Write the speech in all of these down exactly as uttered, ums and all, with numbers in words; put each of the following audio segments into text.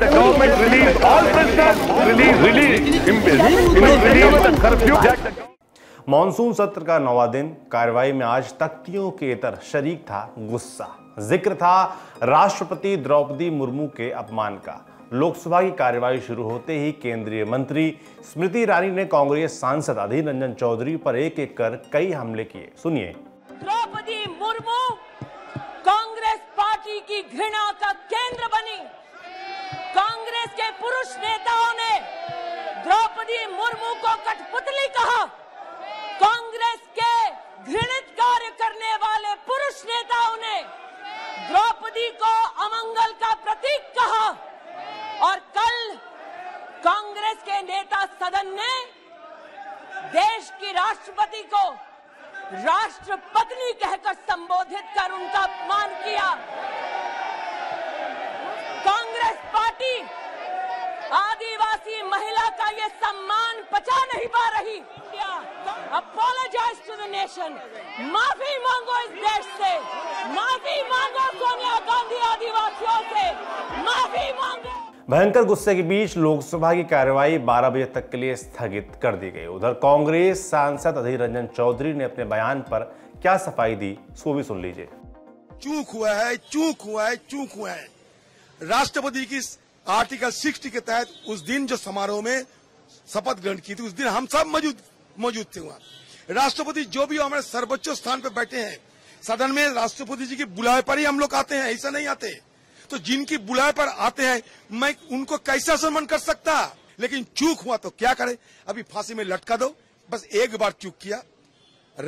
The government release all prisoners. Release, release, release, curfew. Monsoon सत्र का नौवा दिन, कार्रवाई में आज तख्तियों के इतर शरीक था गुस्सा। जिक्र था राष्ट्रपति द्रौपदी मुर्मू के अपमान का। लोकसभा की कार्यवाही शुरू होते ही केंद्रीय मंत्री स्मृति ईरानी ने कांग्रेस सांसद अधीर रंजन चौधरी पर एक एक कर कई हमले किए। सुनिए। द्रौपदी मुर्मू कांग्रेस पार्टी की घृणा का केंद्र बनी। कांग्रेस के पुरुष नेताओं ने द्रौपदी मुर्मू को कठपुतली कहा। कांग्रेस के घृणित कार्य करने वाले पुरुष नेताओं ने द्रौपदी को अमंगल का प्रतीक कहा। और कल कांग्रेस के नेता सदन ने देश की राष्ट्रपति को राष्ट्रपत्नी कहकर संबोधित कर उनका अपमान किया। कांग्रेस पार्टी आदिवासी महिला का ये सम्मान पचा नहीं पा रही। अपॉलोजाइज टू द नेशन, माफी मांगो इस देश से, माफी मांगो सोनिया गांधी आदिवासियों से, माफी मांगो। भयंकर गुस्से के बीच लोकसभा की कार्यवाही बारह बजे तक के लिए स्थगित कर दी गई। उधर कांग्रेस सांसद अधीर रंजन चौधरी ने अपने बयान पर क्या सफाई दी, सो भी सुन लीजिए। चूक हुआ है, चूक हुआ है, चूक हुआ है। राष्ट्रपति की आर्टिकल साठ के तहत उस दिन जो समारोह में शपथ ग्रहण की थी, उस दिन हम सब मौजूद मौजूद थे वहाँ। राष्ट्रपति जो भी हमारे सर्वोच्च स्थान पर बैठे हैं, सदन में राष्ट्रपति जी की बुलाए पर ही हम लोग आते हैं, ऐसा नहीं आते। तो जिनकी बुलाए पर आते हैं, मैं उनको कैसा सम्मान कर सकता। लेकिन चूक हुआ तो क्या करे, अभी फांसी में लटका दो। बस एक बार चूक किया,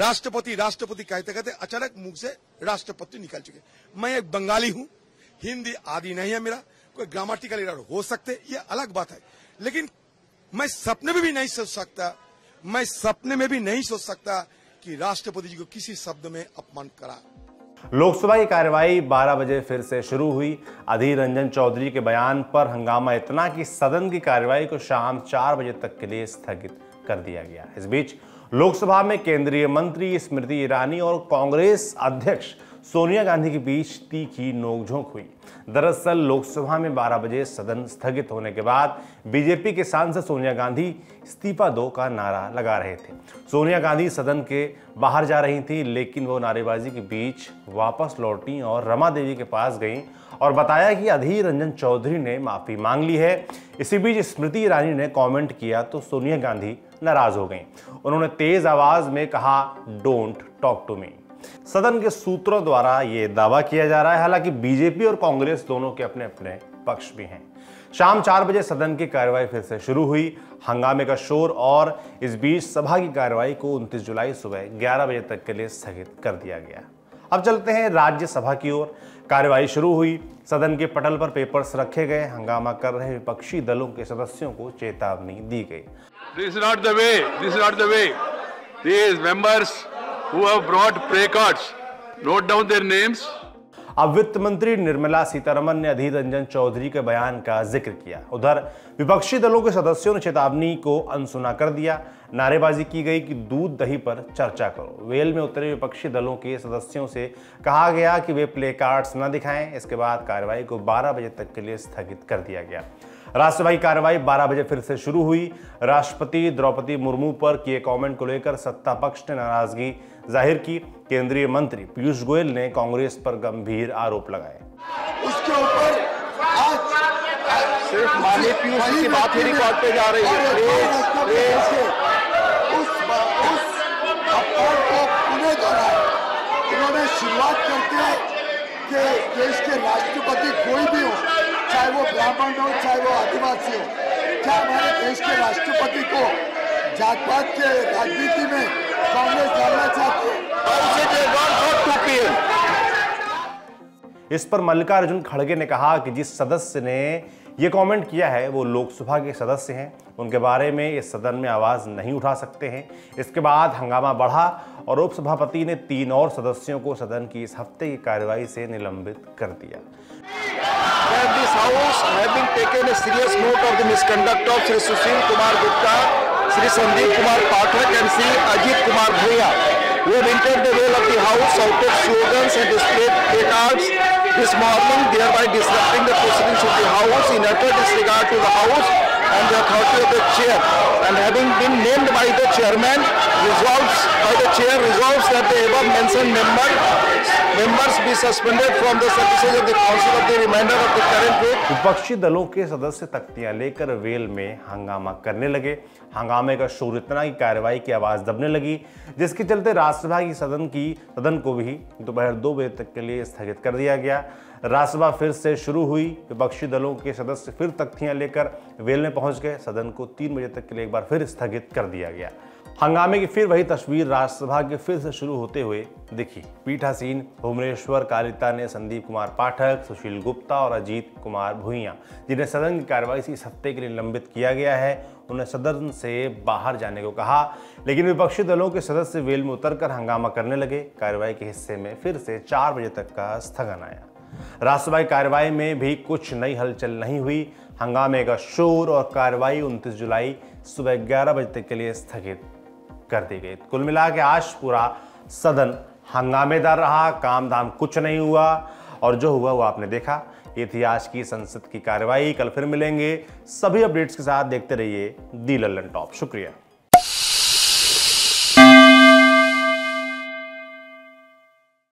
राष्ट्रपति राष्ट्रपति कहते कहते अचानक मुंह से राष्ट्रपति निकल चुके। मैं एक बंगाली हूँ, हिंदी आदि नहीं है मेरा, कोई ग्रामेटिकल एरर हो सकते ये अलग बात है, लेकिन मैं सपने में भी नहीं सोच सकता, मैं सपने में भी नहीं सोच सकता कि राष्ट्रपति जी को किसी शब्द में अपमान करा। लोकसभा की कार्यवाही बारह बजे फिर से शुरू हुई। अधीर रंजन चौधरी के बयान पर हंगामा इतना कि सदन की कार्यवाही को शाम चार बजे तक के लिए स्थगित कर दिया गया। इस बीच लोकसभा में केंद्रीय मंत्री स्मृति ईरानी और कांग्रेस अध्यक्ष सोनिया गांधी के बीच तीखी नोकझोंक हुई। दरअसल लोकसभा में बारह बजे सदन स्थगित होने के बाद बीजेपी के सांसद सोनिया गांधी इस्तीफा दो का नारा लगा रहे थे। सोनिया गांधी सदन के बाहर जा रही थी, लेकिन वो नारेबाजी के बीच वापस लौटी और रमा देवी के पास गईं और बताया कि अधीर रंजन चौधरी ने माफ़ी मांग ली है। इसी बीच स्मृति ईरानी ने कॉमेंट किया तो सोनिया गांधी नाराज़ हो गईं। उन्होंने तेज़ आवाज़ में कहा, डोंट टॉक टू मी। सदन के सूत्रों द्वारा यह दावा किया जा रहा है, हालांकि बीजेपी और कांग्रेस दोनों के अपने अपने पक्ष भी हैं। शाम चार बजे सदन की कार्यवाही फिर से शुरू हुई, हंगामे का शोर, और इस बीच सभा की कार्यवाही को उनतीस जुलाई सुबह ग्यारह बजे तक के लिए स्थगित कर दिया गया। अब चलते हैं राज्यसभा की ओर। कार्यवाही शुरू हुई, सदन के पटल पर पेपर्स रखे गए, हंगामा कर रहे विपक्षी दलों के सदस्यों को चेतावनी दी गई। This is not the way, this is not the way. These members who have brought prey cards, note down their names. अब वित्त मंत्री निर्मला सीतारमण ने अधीर रंजन चौधरी के बयान का जिक्र किया। उधर विपक्षी दलों के सदस्यों ने चेतावनी को अनसुना कर दिया। नारेबाजी की गई कि दूध दही पर चर्चा करो। वेल में उतरे विपक्षी दलों के सदस्यों से कहा गया कि वे प्ले कार्ड्स न दिखाएं। इसके बाद कार्रवाई को बारह बजे तक के लिए स्थगित कर दिया गया। राज्यसभा की कार्यवाही बारह बजे फिर से शुरू हुई। राष्ट्रपति द्रौपदी मुर्मू पर किए कमेंट को लेकर सत्ता पक्ष ने नाराजगी जाहिर की। केंद्रीय मंत्री पीयूष गोयल ने कांग्रेस पर गंभीर आरोप लगाए। उसके ऊपर सिर्फ माने पीयूष की बात ही रिकॉर्ड पे जा रही है। उस उस अपमान को पुनः दोहराया। इन्होंने शुरुआत करते कि देश के राष्ट्रपति कोई भी हो, चाहे वो ब्राह्मण हो, चाहे वो आदिवासी हो, क्या हमारे देश के राष्ट्रपति को जात पात के राजनीति में कांग्रेस डालना चाहती है। इस पर मल्लिकार्जुन खड़गे ने कहा कि जिस सदस्य ने ये कमेंट किया है वो लोकसभा के सदस्य हैं, उनके बारे में इस सदन में आवाज़ नहीं उठा सकते हैं। इसके बाद हंगामा बढ़ा और उपसभापति ने तीन और सदस्यों को सदन की इस हफ्ते की कार्यवाही से निलंबित कर दिया। This house having taken a serious note of the misconduct of Shri Sushil Kumar Gupta, Shri Sandeep Kumar Pathak and Shri Ajit Kumar Bhuiya, who have entered the role of the house out of slogans and displayed placards this morning, thereby disrupting the proceedings of the House in utter disregard to the House and the authority of the Chair, and having been named by the Chairman, resolves by the Chair resolves that the above-mentioned member members be suspended from the services of the Council of the remainder of the current week. विपक्षी दलों के सदस्य तख्तियां लेकर well में हंगामा करने लगे। हंगामे का शोर इतना कि कार्रवाई की आवाज दबने लगी, जिसके चलते राज्यसभा की सदन की सदन को भी दोपहर दो बजे तक के लिए स्थगित कर दिया गया। राज्यसभा फिर से शुरू हुई। विपक्षी दलों के सदस्य फिर तख्तियां लेकर वेल में पहुंच गए। सदन को तीन बजे तक के लिए एक बार फिर स्थगित कर दिया गया। हंगामे की फिर वही तस्वीर राज्यसभा के फिर से शुरू होते हुए दिखी। पीठासीन भुवनेश्वर कालिता ने संदीप कुमार पाठक, सुशील गुप्ता और अजीत कुमार भुइया, जिन्हें सदन की कार्रवाई से इस हफ्ते के लिए लंबित किया गया है, उन्हें सदन से बाहर जाने को कहा। लेकिन विपक्षी दलों के सदस्य वेल में उतरकर हंगामा करने लगे। कार्रवाई के हिस्से में फिर से चार बजे तक का स्थगन आया। राज्यसभा की कार्रवाई में भी कुछ नई हलचल नहीं हुई। हंगामे का शोर और कार्रवाई उनतीस जुलाई सुबह ग्यारह बजे तक के लिए स्थगित कर दी गई। कुल मिलाकर आज पूरा सदन हंगामेदार रहा। काम धाम कुछ नहीं हुआ और जो हुआ वो आपने देखा। ये थी आज की संसद की कार्रवाई। कल फिर मिलेंगे सभी अपडेट्स के साथ। देखते रहिए द ललनटॉप। शुक्रिया।